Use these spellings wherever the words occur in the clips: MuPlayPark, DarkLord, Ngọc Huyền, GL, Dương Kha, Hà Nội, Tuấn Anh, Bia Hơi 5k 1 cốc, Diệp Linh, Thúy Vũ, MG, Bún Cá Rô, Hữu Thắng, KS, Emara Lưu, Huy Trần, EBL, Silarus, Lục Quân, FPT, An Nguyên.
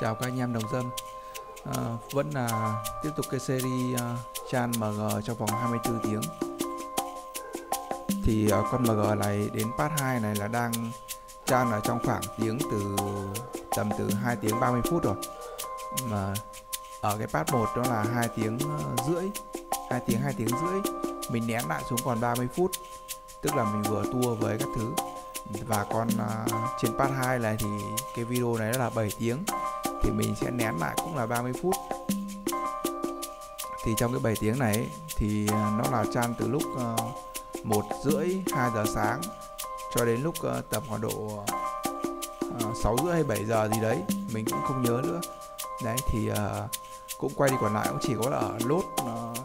Chào các anh em đồng dân. Vẫn là tiếp tục cái series Chan MG trong vòng 24 tiếng. Thì con MG này đến part 2 này là đang Chan ở trong khoảng tiếng từ tầm từ 2 tiếng 30 phút rồi. Mà ở cái part 1 đó là 2 tiếng rưỡi. Mình nén lại xuống còn 30 phút. Tức là mình vừa tour với các thứ. Và còn trên part 2 này thì cái video này là 7 tiếng. Thì mình sẽ nén lại cũng là 30 phút. Thì trong cái 7 tiếng này ấy, thì nó là chan từ lúc 1 rưỡi 2 giờ sáng cho đến lúc tầm khoảng độ 6 rưỡi hay 7 giờ gì đấy, mình cũng không nhớ nữa. Đấy thì cũng quay đi còn lại cũng chỉ có là ở lốt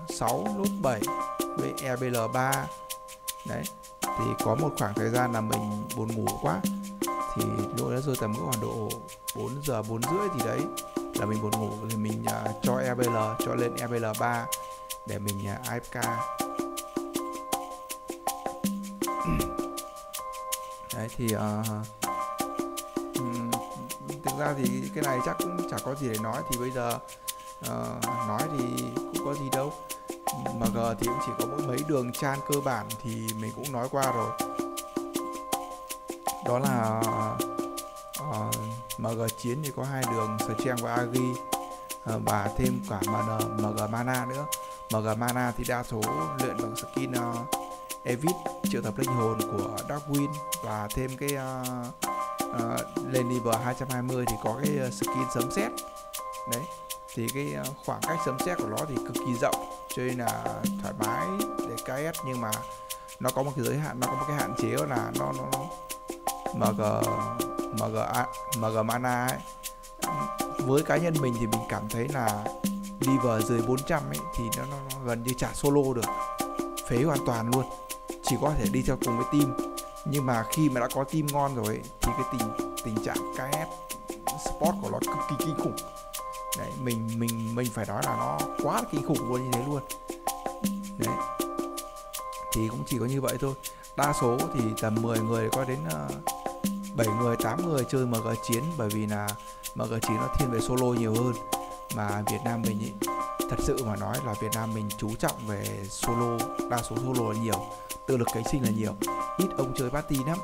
6, lốt 7 với EBL3. Đấy thì có một khoảng thời gian là mình buồn ngủ quá. Thì lỗi đã rơi tầm khoảng độ 4 giờ 4 rưỡi thì đấy là mình buồn ngủ, thì mình cho EBL, cho lên EBL3 để mình AFK. Đấy thì thực ra thì cái này chắc cũng chả có gì để nói. Thì bây giờ nói thì cũng có gì đâu. MG thì cũng chỉ có mỗi mấy đường chan cơ bản thì mình cũng nói qua rồi. Đó là MG chiến thì có 2 đường Strang và Agi, và thêm cả MG Mana nữa. MG Mana thì đa số luyện bằng skin Evit, triệu tập linh hồn của Darkwing, và thêm cái lên level 220 thì có cái skin sấm sét. Đấy thì cái khoảng cách sấm sét của nó thì cực kỳ rộng, cho nên là thoải mái để KS, nhưng mà nó có một cái giới hạn, nó có một cái hạn chế là nó MG Mana ấy. Với cá nhân mình thì mình cảm thấy là level dưới 400 ấy, thì nó gần như chả solo được, phế hoàn toàn luôn, chỉ có thể đi theo cùng với team. Nhưng mà khi mà đã có team ngon rồi ấy, thì cái tình trạng KS sport của nó cực kỳ kinh khủng. Đấy, mình phải nói là nó quá kinh khủng luôn, như thế luôn. Đấy thì cũng chỉ có như vậy thôi. Đa số thì tầm 10 người có đến 7 người 8 người chơi MG chiến, bởi vì là MG chiến nó thiên về solo nhiều hơn. Mà Việt Nam mình ý, thật sự mà nói là Việt Nam mình chú trọng về solo, đa số solo là nhiều, tự lực cánh sinh là nhiều, ít ông chơi party lắm.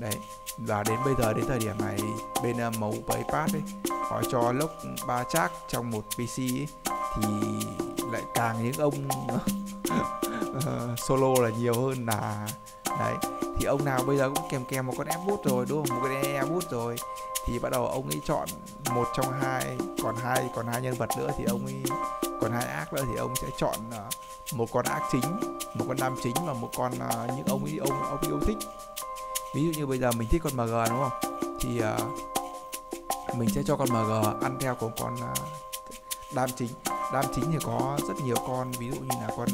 Đấy và đến bây giờ, đến thời điểm này bên MuPlayPark ấy họ cho lốc 3 chác trong một PC ấy, thì lại càng những ông solo là nhiều hơn là. Đấy thì ông nào bây giờ cũng kèm một con F-boot rồi, đúng không, một con E-boot rồi, thì bắt đầu ông ấy chọn một trong hai, còn hai nhân vật nữa thì ông ấy, còn hai ác nữa thì ông sẽ chọn một con ác chính, một con nam chính và một con những ông ấy yêu thích. Ví dụ như bây giờ mình thích con MG, đúng không, thì mình sẽ cho con MG ăn theo của con nam chính. Nam chính thì có rất nhiều con, ví dụ như là con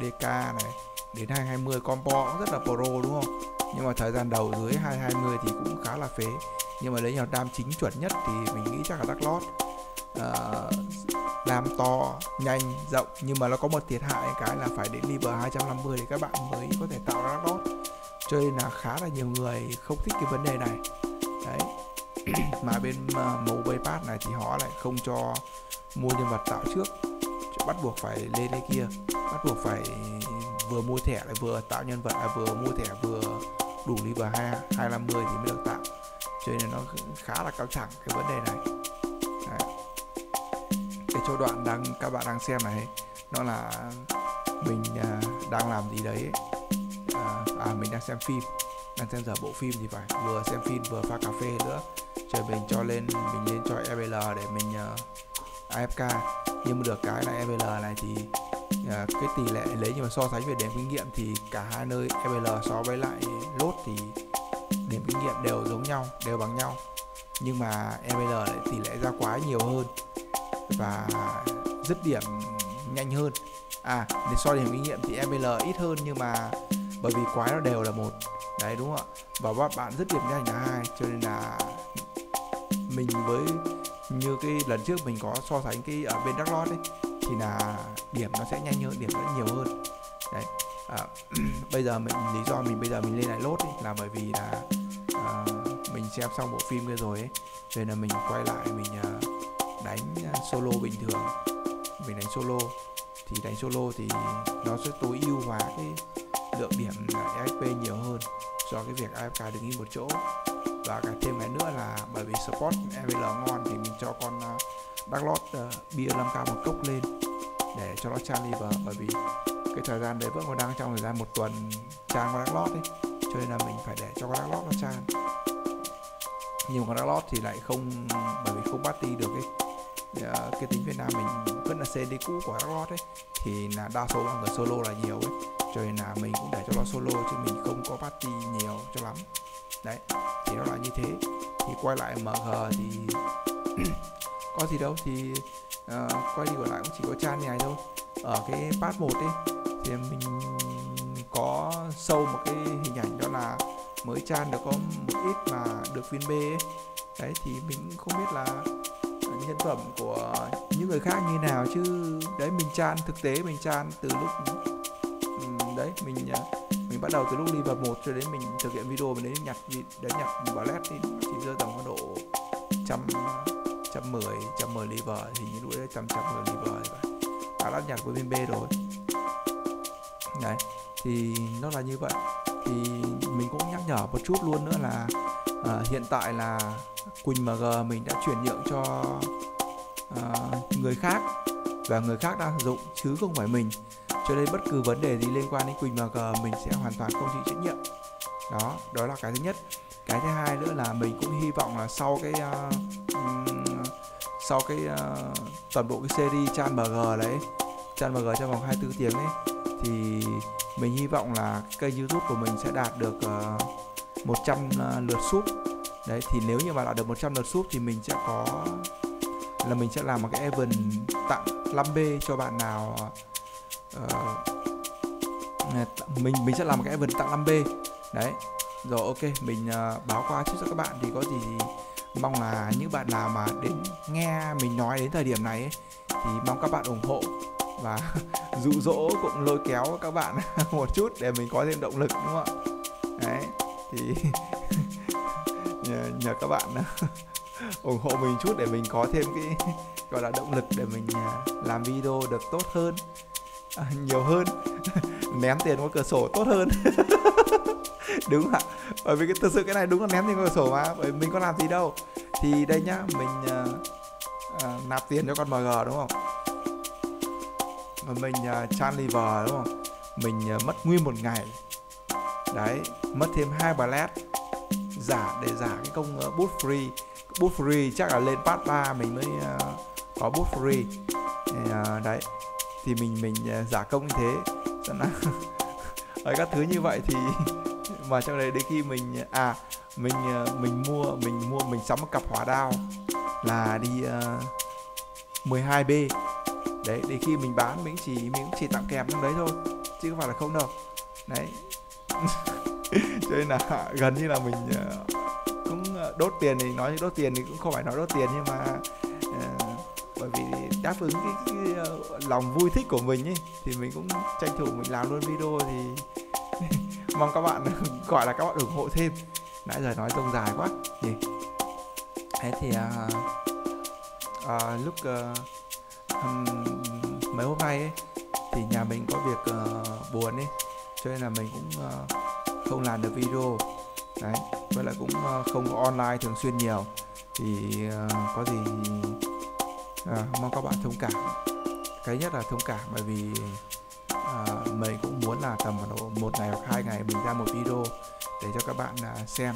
DK này, đến 220 combo cũng rất là pro, đúng không, nhưng mà thời gian đầu dưới 220 thì cũng khá là phế. Nhưng mà lấy nhau đam chính chuẩn nhất thì mình nghĩ chắc là DarkLord, đam to nhanh rộng, nhưng mà nó có một thiệt hại cái là phải đến level 250 thì các bạn mới có thể tạo ra DarkLord, cho nên là khá là nhiều người không thích cái vấn đề này. Đấy mà bên MuPlayPark này thì họ lại không cho mua nhân vật tạo trước, bắt buộc phải lên đây kia, bắt buộc phải vừa mua thẻ lại vừa tạo nhân vật, vừa mua thẻ vừa đủ level 250 thì mới được tạo, cho nên nó khá là căng thẳng cái vấn đề này. Đấy. Cái chỗ đoạn các bạn đang xem này, nó là mình đang làm gì đấy, mình đang xem phim, đang xem giờ bộ phim thì phải, vừa xem phim vừa pha cà phê nữa, trời mình lên cho EBL để mình AFK. Nhưng mà được cái là EBL này thì cái tỷ lệ lấy, nhưng mà so sánh về điểm kinh nghiệm thì cả hai nơi EBL so với lại lốt thì điểm kinh nghiệm đều giống nhau, đều bằng nhau, nhưng mà EBL lại tỷ lệ ra quái nhiều hơn và dứt điểm nhanh hơn. Để so điểm kinh nghiệm thì EBL ít hơn, nhưng mà bởi vì quái nó đều là một, đấy đúng không ạ, và các bạn dứt điểm nhanh là hai, cho nên là mình với như cái lần trước mình có so sánh cái ở bên DarkLord ấy, thì là điểm nó sẽ nhanh hơn, điểm nó nhiều hơn. Đấy bây giờ lý do mình bây giờ mình lên lại lốt ấy, là bởi vì là mình xem xong bộ phim kia rồi ấy, rồi là mình quay lại mình đánh solo bình thường, mình đánh solo thì nó sẽ tối ưu hóa cái lượng điểm AFK nhiều hơn do cái việc AFK đứng yên một chỗ. Và cả thêm cái nữa là bởi vì support EVL ngon thì mình cho con DarkLord Bia 5k 1 cốc lên để cho nó chan liver, bởi vì cái thời gian đấy vẫn còn đang trong thời gian 1 tuần chan con DarkLord ấy, cho nên là mình phải để cho con DarkLord nó chan. Nhưng con DarkLord thì lại không, bởi vì không party được cái tính Việt Nam mình vẫn là CD cũ của DarkLord ấy, thì là đa số là người solo là nhiều ấy, cho nên là mình cũng để cho nó solo chứ mình không có party nhiều cho lắm. Đấy thì nó là như thế. Thì quay lại MG thì có gì đâu, thì quay đi quay lại cũng chỉ có chan này thôi. Ở cái part 1 ấy thì mình có show một cái hình ảnh đó là mới chan được có một ít mà được viên B ấy. Đấy thì mình không biết là nhân phẩm của những người khác như nào chứ đấy, mình chan thực tế mình chan từ lúc đấy mình bắt đầu từ lúc đi vào 1 cho đến mình thực hiện video, mình đến nhặt bỏ led thì rơi tầm khoảng độ 110 liver, thì như lúc đấy 110 liver và đã nhặt với bên B rồi. Đấy thì nó là như vậy. Thì mình cũng nhắc nhở một chút luôn nữa là hiện tại là Quỳnh MG mình đã chuyển nhượng cho người khác và người khác đang sử dụng chứ không phải mình, cho nên bất cứ vấn đề gì liên quan đến Quỳnh MG mình sẽ hoàn toàn không chịu trách nhiệm. Đó là cái thứ nhất. Cái thứ hai nữa là mình cũng hy vọng là sau cái toàn bộ cái series chan MG đấy, chan MG trong vòng 24 tiếng ấy, thì mình hy vọng là kênh YouTube của mình sẽ đạt được 100 lượt sub. Đấy thì nếu như mà đạt được 100 lượt sub thì mình sẽ có là mình sẽ làm một cái event tặng 5B cho bạn nào. Mình sẽ làm một cái event tặng 5B. Đấy. Rồi ok, mình báo qua trước cho các bạn. Thì có gì thì mong là những bạn nào mà đến nghe mình nói đến thời điểm này ấy, thì mong các bạn ủng hộ và dụ dỗ cũng lôi kéo các bạn một chút để mình có thêm động lực, đúng không ạ? Đấy thì nhờ các bạn ủng hộ mình chút để mình có thêm cái gọi là động lực để mình làm video được tốt hơn, nhiều hơn, ném tiền qua cửa sổ tốt hơn. Đúng không ạ? Bởi vì thực sự cái này đúng là ném tiền qua cửa sổ mà, bởi vì mình có làm gì đâu. Thì đây nhá, mình nạp tiền cho con MG đúng không? Mình chan liver đúng không? Mình mất nguyên 1 ngày. Đấy, mất thêm 2 blast để giả cái công boost free. Boost free chắc là lên part 3 mình mới có boost free. Đấy. Thì mình giả công như thế. Ở các thứ như vậy thì mà trong đấy đến khi mình mình sắm một cặp hỏa đao là đi 12B. Đấy, đến khi mình bán mình chỉ tặng kèm trong đấy thôi chứ không phải là không đâu. Đấy. Cho nên là gần như là mình cũng đốt tiền, thì nói đốt tiền thì cũng không phải nói đốt tiền, nhưng mà bởi vì đáp ứng cái lòng vui thích của mình ấy, thì mình cũng tranh thủ mình làm luôn video. Thì mong các bạn gọi là các bạn ủng hộ thêm. Nãy giờ nói rông dài quá gì. Thế thì lúc mấy hôm nay ấy, thì nhà mình có việc buồn ấy, cho nên là mình cũng không làm được video. Đấy, với lại cũng không có online thường xuyên nhiều. Thì có gì mong các bạn thông cảm. Cái nhất là thông cảm, bởi vì mình cũng muốn là tầm độ 1 ngày hoặc 2 ngày mình ra một video để cho các bạn xem.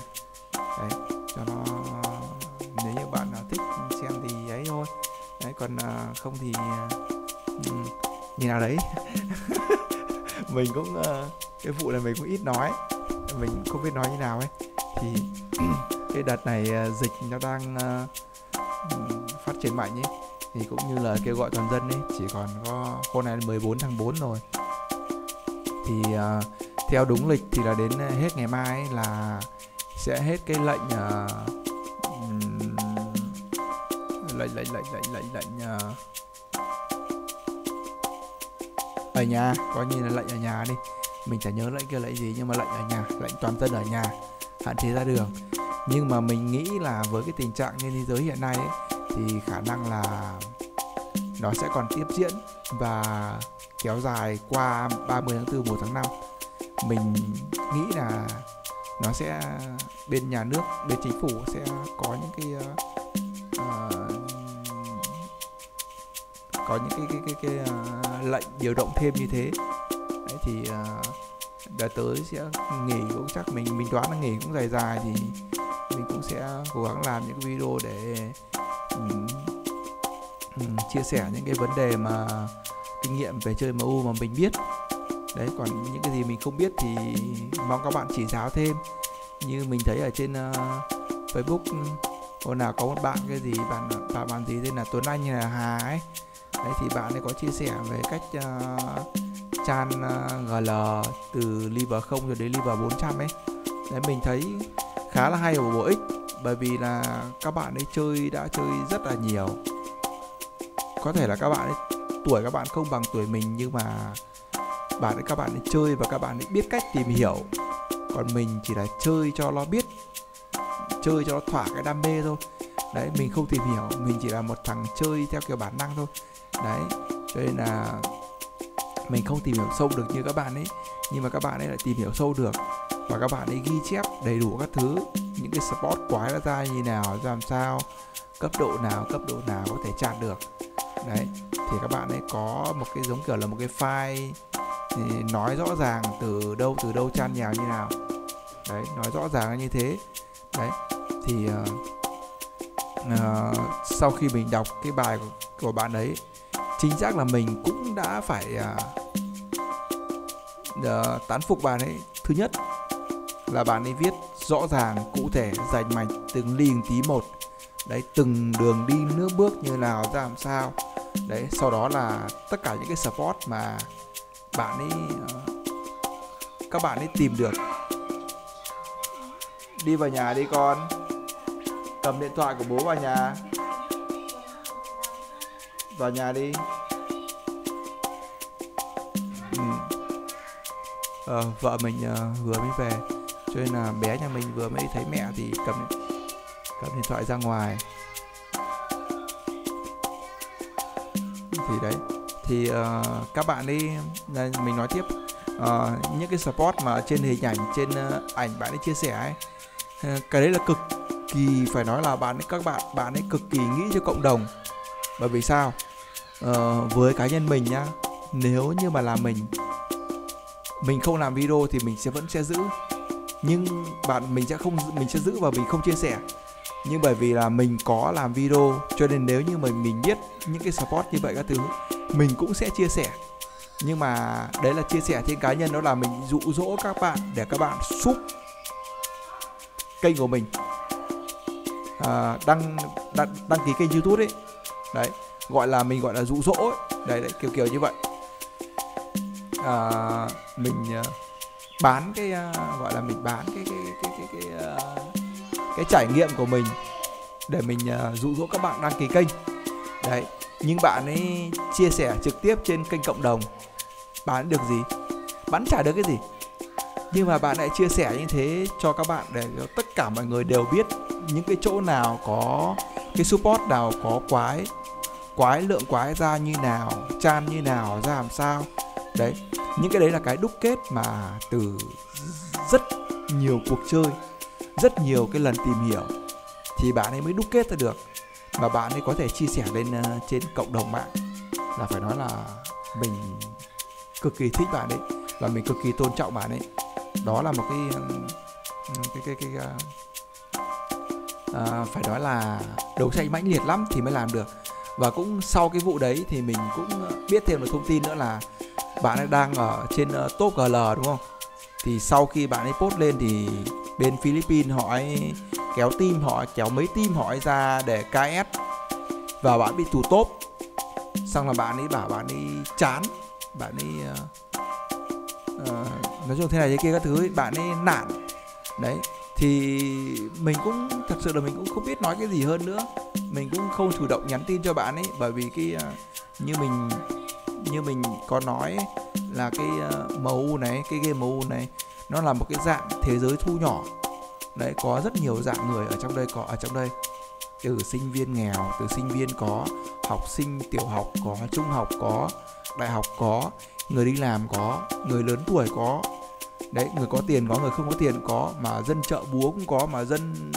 Đấy, cho nó nếu như bạn nào thích xem thì ấy thôi. Đấy, còn không thì như nào đấy. Mình cũng cái vụ này mình cũng ít nói, mình không biết nói như nào ấy. Thì cái đợt này dịch nó đang phát triển mạnh ấy, thì cũng như lời kêu gọi toàn dân ấy, chỉ còn có hôm nay 14 tháng 4 rồi. Thì theo đúng lịch thì là đến hết ngày mai ấy, là sẽ hết cái lệnh ở nhà, coi như là lệnh ở nhà đi, mình chả nhớ lệnh kia lệnh gì, nhưng mà lệnh ở nhà, lệnh toàn dân ở nhà, hạn chế ra đường. Nhưng mà mình nghĩ là với cái tình trạng trên thế giới hiện nay ấy, thì khả năng là nó sẽ còn tiếp diễn và kéo dài qua 30 tháng 4, 1 tháng 5. Mình nghĩ là nó sẽ, bên nhà nước, bên chính phủ sẽ có những cái lệnh điều động thêm như thế. Đấy, thì đợt tới sẽ nghỉ, cũng chắc mình đoán là nghỉ cũng dài thì mình cũng sẽ cố gắng làm những video để chia sẻ những cái vấn đề mà kinh nghiệm về chơi MU mà mình biết. Đấy, còn những cái gì mình không biết thì mong các bạn chỉ giáo thêm. Như mình thấy ở trên Facebook hồi nào có một bạn cái gì, bạn gì tên là Tuấn Anh hay là Hà ấy. Đấy thì bạn ấy có chia sẻ về cách chan GL từ Liver 0 rồi đến Liver 400 ấy. Đấy mình thấy khá là hay và bổ ích, bởi vì là các bạn ấy đã chơi rất là nhiều. Có thể là các bạn ấy, tuổi các bạn không bằng tuổi mình, nhưng mà các bạn ấy chơi và các bạn ấy biết cách tìm hiểu. Còn mình chỉ là chơi cho nó biết, chơi cho nó thỏa cái đam mê thôi. Đấy, mình không tìm hiểu, mình chỉ là một thằng chơi theo kiểu bản năng thôi. Đấy, cho nên là mình không tìm hiểu sâu được như các bạn ấy. Nhưng mà các bạn ấy lại tìm hiểu sâu được, và các bạn ấy ghi chép đầy đủ các thứ, những cái spot quái nó ra như nào, làm sao, cấp độ nào có thể chặn được. Đấy, thì các bạn ấy có một cái giống kiểu là một cái file nói rõ ràng từ đâu chan nhào như nào. Đấy, nói rõ ràng như thế. Đấy, thì sau khi mình đọc cái bài của bạn ấy, chính xác là mình cũng đã phải tán phục bạn ấy. Thứ nhất là bạn ấy viết rõ ràng, cụ thể, rành mạch từng ly từng tí một. Đấy, từng đường đi nước bước như nào, ra làm sao. Đấy, sau đó là tất cả những cái support mà các bạn ấy tìm được. Đi vào nhà đi con, cầm điện thoại của bố vào nhà. Vào nhà đi. Vợ mình vừa mới về, cho nên là bé nhà mình vừa mới thấy mẹ thì cầm điện thoại ra ngoài. Thì đấy, thì các bạn đi, mình nói tiếp những cái support mà trên hình ảnh, trên ảnh bạn ấy chia sẻ ấy, cái đấy là cực kỳ, phải nói là các bạn ấy cực kỳ nghĩ cho cộng đồng. Bởi vì sao? Với cá nhân mình nhá, nếu như mà là mình không làm video thì mình vẫn sẽ giữ, nhưng mình sẽ giữ và mình không chia sẻ. Nhưng bởi vì là mình có làm video, cho nên nếu như mình biết những cái support như vậy các thứ, mình cũng sẽ chia sẻ. Nhưng mà đấy là chia sẻ trên cá nhân, đó là mình dụ dỗ các bạn để các bạn sub kênh của mình, đăng ký kênh YouTube ấy. Đấy, mình gọi là dụ dỗ ấy. Đấy, kiểu như vậy. Bán cái gọi là mình bán cái trải nghiệm của mình để mình dụ dỗ các bạn đăng ký kênh. Đấy, nhưng bạn ấy chia sẻ trực tiếp trên kênh cộng đồng, bán được gì? Bán chả được cái gì. Nhưng mà bạn lại chia sẻ như thế cho các bạn, để cho tất cả mọi người đều biết những cái chỗ nào có cái support, nào có quái lượng quái ra như nào, chan như nào, ra làm sao. Đấy, những cái đấy là cái đúc kết mà từ rất nhiều cuộc chơi, rất nhiều cái lần tìm hiểu thì bạn ấy mới đúc kết ra được, và bạn ấy có thể chia sẻ lên trên cộng đồng mạng. Là phải nói là mình cực kỳ thích bạn ấy, và mình cực kỳ tôn trọng bạn ấy. Đó là một cái phải nói là đấu tranh mãnh liệt lắm thì mới làm được. Và cũng sau cái vụ đấy thì mình cũng biết thêm một thông tin nữa là bạn ấy đang ở trên top GL, đúng không? Thì sau khi bạn ấy post lên thì bên Philippines họ ấy kéo team, họ kéo mấy team họ ấy ra để KS, và bạn bị tụt top. Xong là bạn ấy bảo bạn ấy chán, bạn ấy nói chung thế này thế kia các thứ ấy, bạn ấy nản. Đấy, thì mình cũng thật sự là mình cũng không biết nói cái gì hơn nữa. Mình cũng không chủ động nhắn tin cho bạn ấy, bởi vì cái như mình có nói ấy, là cái MU này, cái game MU này nó là một cái dạng thế giới thu nhỏ. Đấy, có rất nhiều dạng người ở trong đây, từ sinh viên nghèo, từ sinh viên có, học sinh tiểu học có, trung học có, đại học có, người đi làm có, người lớn tuổi có. Đấy, người có tiền có, người không có tiền có, mà dân chợ búa cũng có, mà dân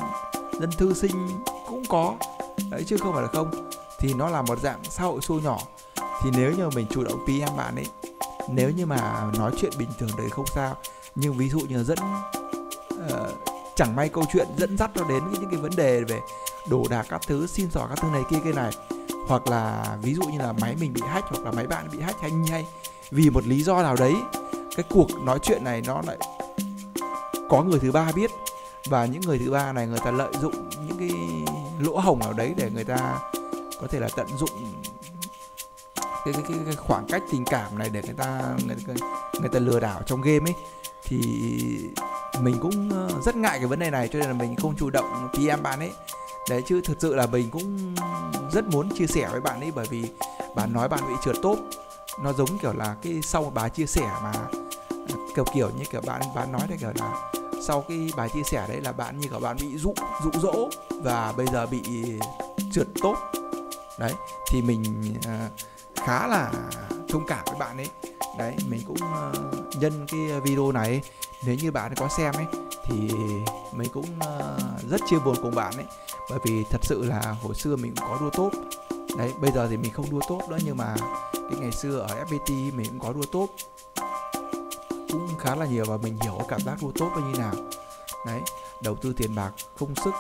thư sinh cũng có. Đấy, chứ không phải là không. Thì nó là một dạng xã hội siêu nhỏ. Thì nếu như mình chủ động PM bạn ấy, nếu như mà nói chuyện bình thường đấy không sao, nhưng ví dụ như dẫn chẳng may câu chuyện dẫn dắt nó đến những cái vấn đề về đồ đạc các thứ, xin xỏ các thứ này kia cái này, hoặc là ví dụ như là máy mình bị hack hoặc là máy bạn bị hack hay vì một lý do nào đấy, cái cuộc nói chuyện này nó lại có người thứ ba biết, và những người thứ ba này người ta lợi dụng những cái lỗ hổng nào đấy để người ta có thể là tận dụng cái khoảng cách tình cảm này để người ta lừa đảo trong game ấy. Thì mình cũng rất ngại cái vấn đề này, cho nên là mình không chủ động PM bạn ấy. Đấy, chứ thực sự là mình cũng rất muốn chia sẻ với bạn ấy, bởi vì bạn nói bạn bị trượt top, nó giống kiểu là cái sau bài chia sẻ mà kiểu như kiểu bạn nói đấy, kiểu là sau cái bài chia sẻ đấy là bạn như kiểu bạn bị dụ dỗ và bây giờ bị trượt top. Đấy, thì mình khá là thông cảm với bạn ấy. Đấy, mình cũng nhân cái video này, nếu như bạn có xem ấy thì mình cũng rất chia buồn cùng bạn ấy, bởi vì thật sự là hồi xưa mình cũng có đua top. Đấy, bây giờ thì mình không đua top nữa, nhưng mà cái ngày xưa ở FPT mình cũng có đua top cũng khá là nhiều, và mình hiểu cảm giác đua top như nào. Đấy, đầu tư tiền bạc, công sức,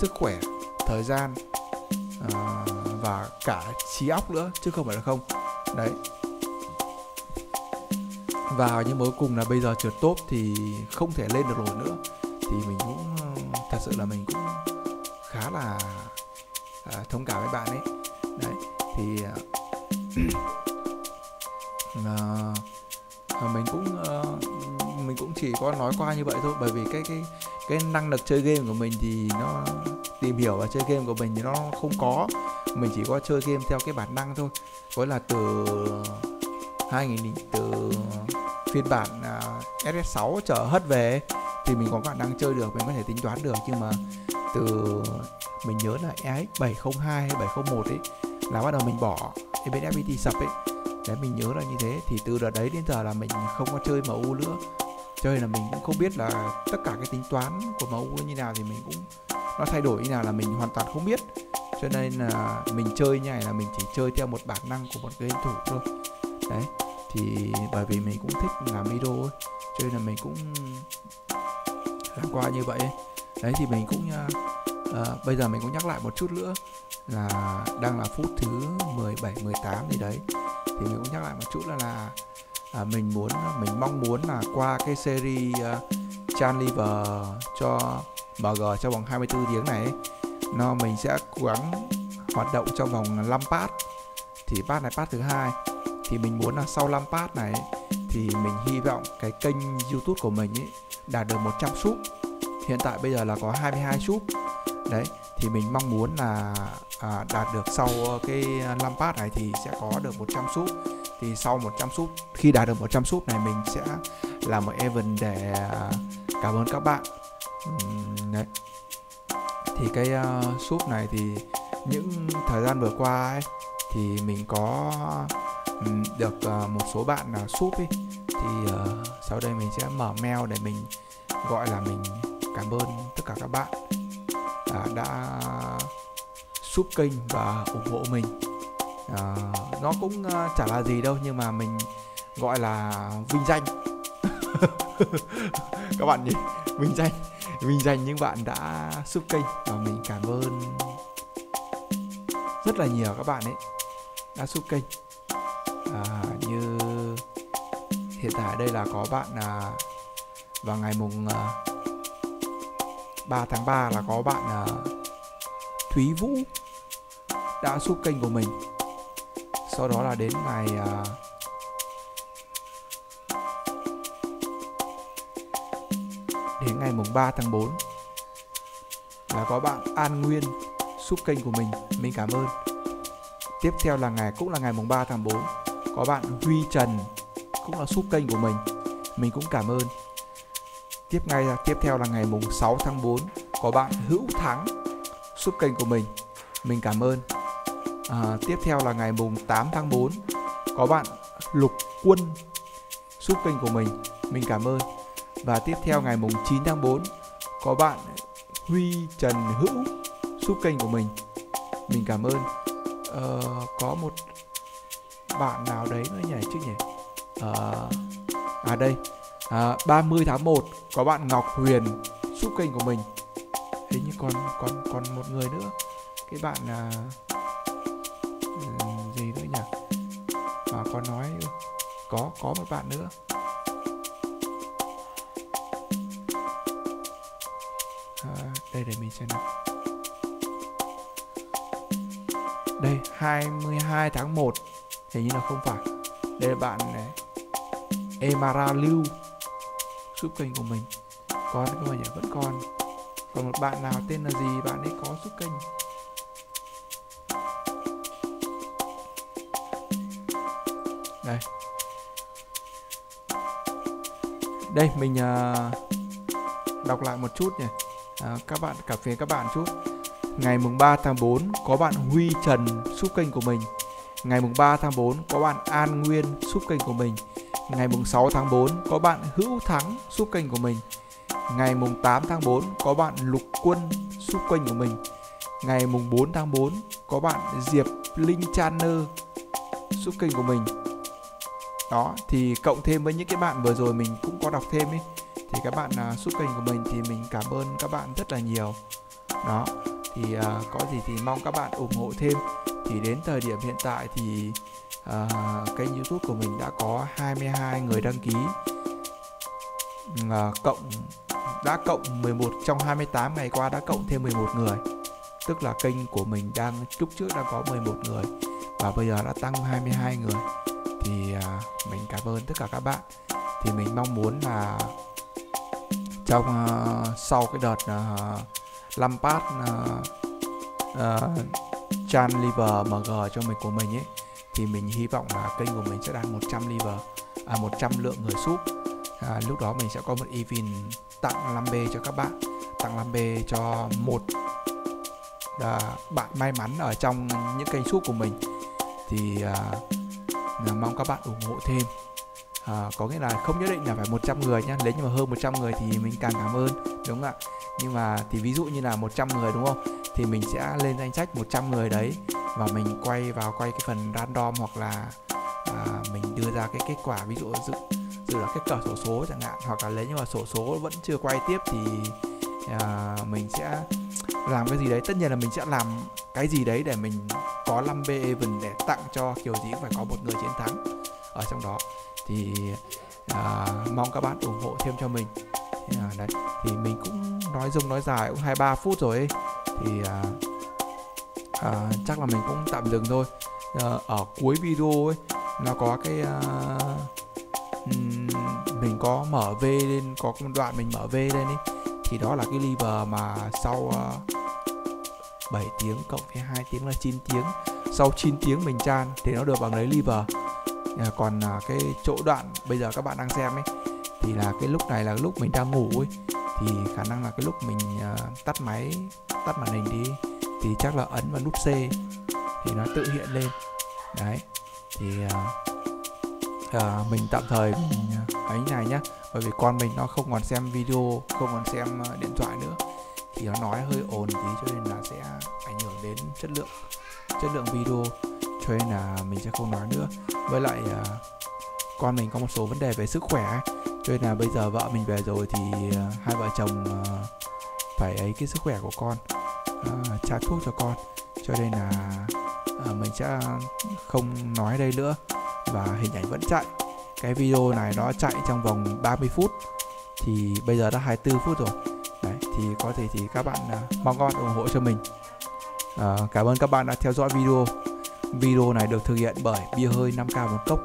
sức khỏe, thời gian và cả trí óc nữa, chứ không phải là không. Đấy, và nhưng mà cuối cùng là bây giờ trượt top thì không thể lên được rồi nữa. Thì mình cũng thật sự là mình cũng khá là thông cảm với bạn ấy. Đấy, thì mình cũng chỉ có nói qua như vậy thôi, bởi vì cái năng lực chơi game của mình thì nó tìm hiểu và chơi game của mình thì nó không có. Mình chỉ có chơi game theo cái bản năng thôi, gọi là từ phiên bản SS6 trở hết về thì mình có khả năng chơi được, mình có thể tính toán được. Nhưng mà từ mình nhớ là EX702 hay 701 ấy là bắt đầu mình bỏ bên FPT sập ấy. Đấy, mình nhớ là như thế. Thì từ đợt đấy đến giờ là mình không có chơi MU nữa, cho nên là mình cũng không biết là tất cả cái tính toán của MU như nào, thì mình cũng nó thay đổi như nào là mình hoàn toàn không biết. Cho nên là mình chơi như này là mình chỉ chơi theo một bản năng của một game thủ thôi. Đấy, thì bởi vì mình cũng thích làm video ấy, cho nên là mình cũng làm qua như vậy ấy. Đấy, thì mình cũng bây giờ mình cũng nhắc lại một chút nữa là đang là phút thứ 17, 18 gì đấy. Thì mình cũng nhắc lại một chút là mình mong muốn là qua cái series Chanliver cho MG trong vòng 24 tiếng này ấy, nó mình sẽ cố gắng hoạt động trong vòng 5 part. Thì part này part thứ 2. Thì mình muốn là sau 5 part này thì mình hy vọng cái kênh YouTube của mình ấy đạt được 100 sub. Hiện tại bây giờ là có 22 sub. Đấy, thì mình mong muốn là đạt được sau cái 5 part này thì sẽ có được 100 sub. Thì sau 100 sub, khi đạt được 100 sub này, mình sẽ làm một event để cảm ơn các bạn. Đấy, thì cái sub này thì những thời gian vừa qua ấy, thì mình có được một số bạn sub ấy. Thì sau đây mình sẽ mở mail để mình gọi là mình cảm ơn tất cả các bạn đã sub kênh và ủng hộ mình. Nó cũng chả là gì đâu, nhưng mà mình gọi là vinh danh các bạn nhỉ, vinh danh những bạn đã sub kênh, và mình cảm ơn rất là nhiều các bạn ấy đã sub kênh. Như hiện tại đây là có bạn vào ngày mùng 3 tháng 3 là có bạn Thúy Vũ đã sub kênh của mình. Sau đó là đến ngày mùng 3 tháng 4 là có bạn An Nguyên sub kênh của mình cảm ơn. Tiếp theo là cũng là ngày mùng 3 tháng 4 có bạn Huy Trần cũng là sub kênh của mình cũng cảm ơn. Tiếp theo là ngày mùng 6 tháng 4 có bạn Hữu Thắng sub kênh của mình cảm ơn. Tiếp theo là ngày mùng 8 tháng 4 có bạn Lục Quân sub kênh của mình cảm ơn. Và tiếp theo ngày mùng 9 tháng 4 có bạn Huy Trần Hữu sub kênh của mình cảm ơn. Có một bạn nào đấy nữa nhỉ chứ nhỉ? Đây 30 tháng 1 có bạn Ngọc Huyền sub kênh của mình. Hình như còn một người nữa, cái bạn gì nữa nhỉ? Mà có nói có một bạn nữa. Đây để mình xem nào. Đây 22 tháng 1 hình như là không phải. Đây là bạn Emara Lưu sub kênh của mình. Còn các bạn nhỉ, vẫn còn một bạn nào tên là gì, bạn ấy có sub kênh. Đây. Đây mình đọc lại một chút nhỉ. Các bạn cảm phiền các bạn chút. Ngày mùng 3 tháng 4 có bạn Huy Trần sub kênh của mình. Ngày mùng 3 tháng 4 có bạn An Nguyên sub kênh của mình. Ngày mùng 6 tháng 4 có bạn Hữu Thắng sub kênh của mình. Ngày mùng 8 tháng 4 có bạn Lục Quân sub kênh của mình. Ngày mùng 4 tháng 4 có bạn Diệp Linh Channer sub kênh của mình. Đó thì cộng thêm với những cái bạn vừa rồi mình cũng có đọc thêm ấy, thì các bạn sub kênh của mình thì mình cảm ơn các bạn rất là nhiều. Đó thì có gì thì mong các bạn ủng hộ thêm. Thì đến thời điểm hiện tại thì kênh YouTube của mình đã có 22 người đăng ký, đã cộng 11 trong 28 ngày qua, đã cộng thêm 11 người, tức là kênh của mình lúc trước đã có 11 người và bây giờ đã tăng 22 người. Thì mình cảm ơn tất cả các bạn. Thì mình mong muốn là trong sau cái đợt Lampard Chanliver MG cho mình của mình ấy, thì mình hy vọng là kênh của mình sẽ đạt 100 lượng người sub. Lúc đó mình sẽ có một event tặng 5B cho các bạn, tặng 5B cho một bạn may mắn ở trong những kênh sub của mình. Thì mong các bạn ủng hộ thêm. Có nghĩa là không nhất định là phải 100 người nhé. Nếu như mà hơn 100 người thì mình càng cảm ơn, đúng không ạ? Nhưng mà thì ví dụ như là 100 người đúng không? Thì mình sẽ lên danh sách 100 người đấy và mình quay cái phần random, hoặc là mình đưa ra cái kết quả, ví dụ dự là kết quả xổ số chẳng hạn, hoặc là nếu như mà xổ số vẫn chưa quay tiếp thì mình sẽ làm cái gì đấy. Tất nhiên là mình sẽ làm cái gì đấy để mình có 5B event để tặng cho, kiểu gì cũng phải có một người chiến thắng ở trong đó. Thì mong các bạn ủng hộ thêm cho mình. Đấy, thì mình cũng nói dài cũng 23 phút rồi ấy. Thì chắc là mình cũng tạm dừng thôi. Ở cuối video ấy, nó có cái mình có mở V lên, có một đoạn mình mở V lên ấy. Thì đó là cái lever mà sau 7 tiếng cộng với 2 tiếng là 9 tiếng. Sau 9 tiếng mình chan thì nó được bằng đấy lever. Còn cái chỗ đoạn bây giờ các bạn đang xem ấy, thì là cái lúc này là lúc mình đang ngủ ấy, thì khả năng là cái lúc mình tắt máy, tắt màn hình đi, thì chắc là ấn vào nút C thì nó tự hiện lên. Đấy thì mình tạm thời ấy này nhá, bởi vì con mình nó không còn xem video, không còn xem điện thoại nữa, thì nó nói hơi ồn tí cho nên là sẽ ảnh hưởng đến chất lượng video, cho nên là mình sẽ không nói nữa. Với lại con mình có một số vấn đề về sức khỏe, cho nên là bây giờ vợ mình về rồi thì hai vợ chồng phải ấy cái sức khỏe của con, tra thuốc cho con, cho nên là mình sẽ không nói đây nữa. Và hình ảnh vẫn chạy, cái video này nó chạy trong vòng 30 phút thì bây giờ đã 24 phút rồi. Đấy, thì có thể thì các bạn mong con ủng hộ cho mình. Cảm ơn các bạn đã theo dõi video. Video này được thực hiện bởi Bia Hơi 5k 1 cốc.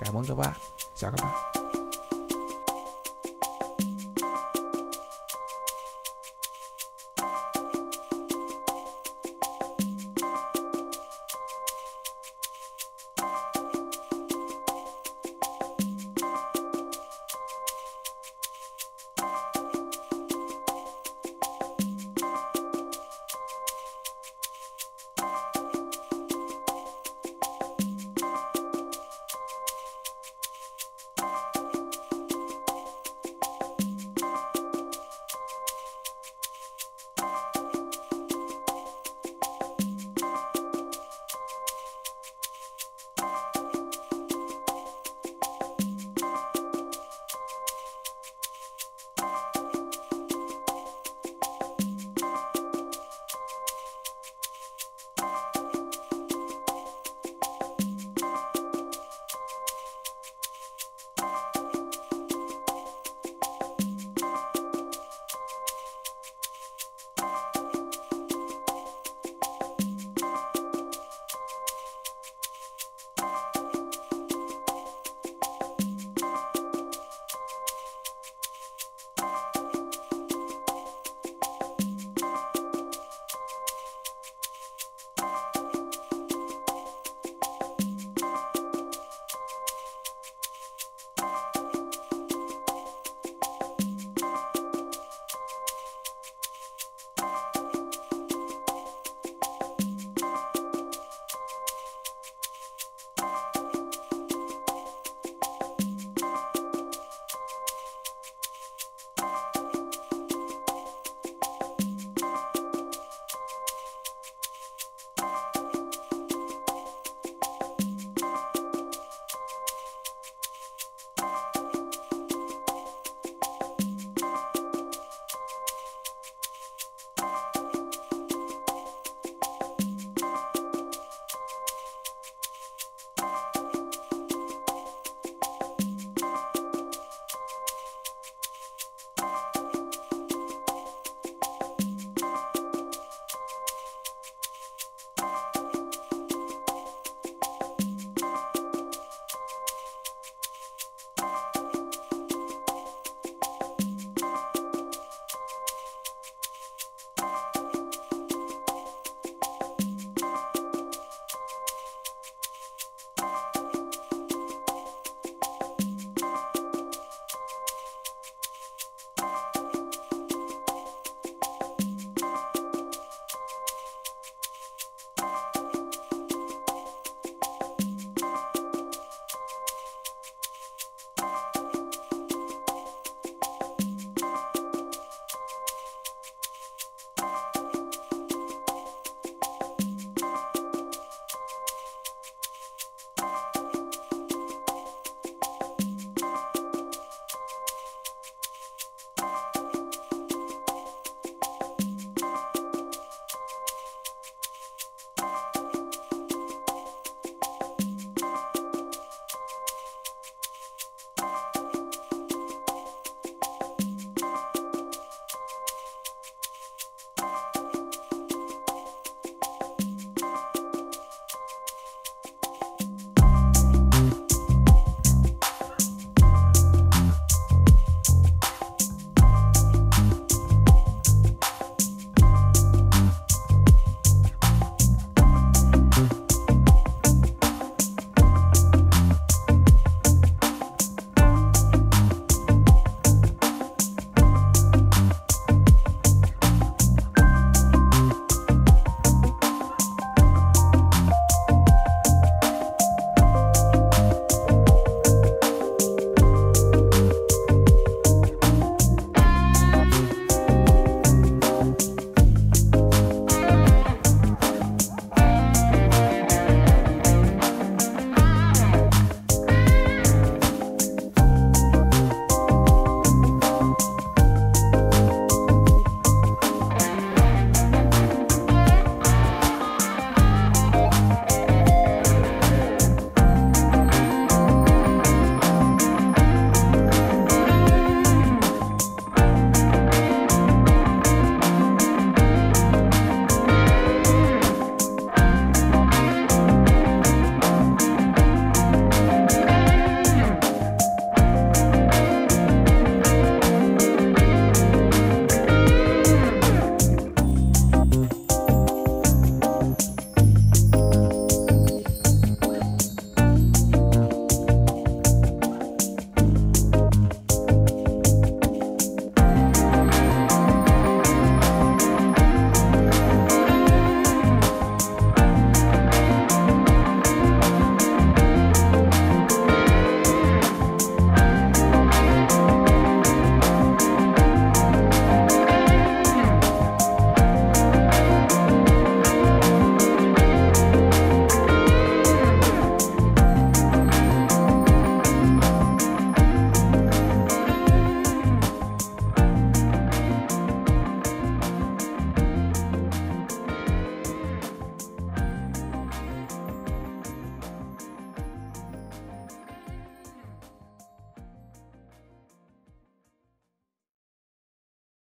Cảm ơn các bạn. Chào các bạn.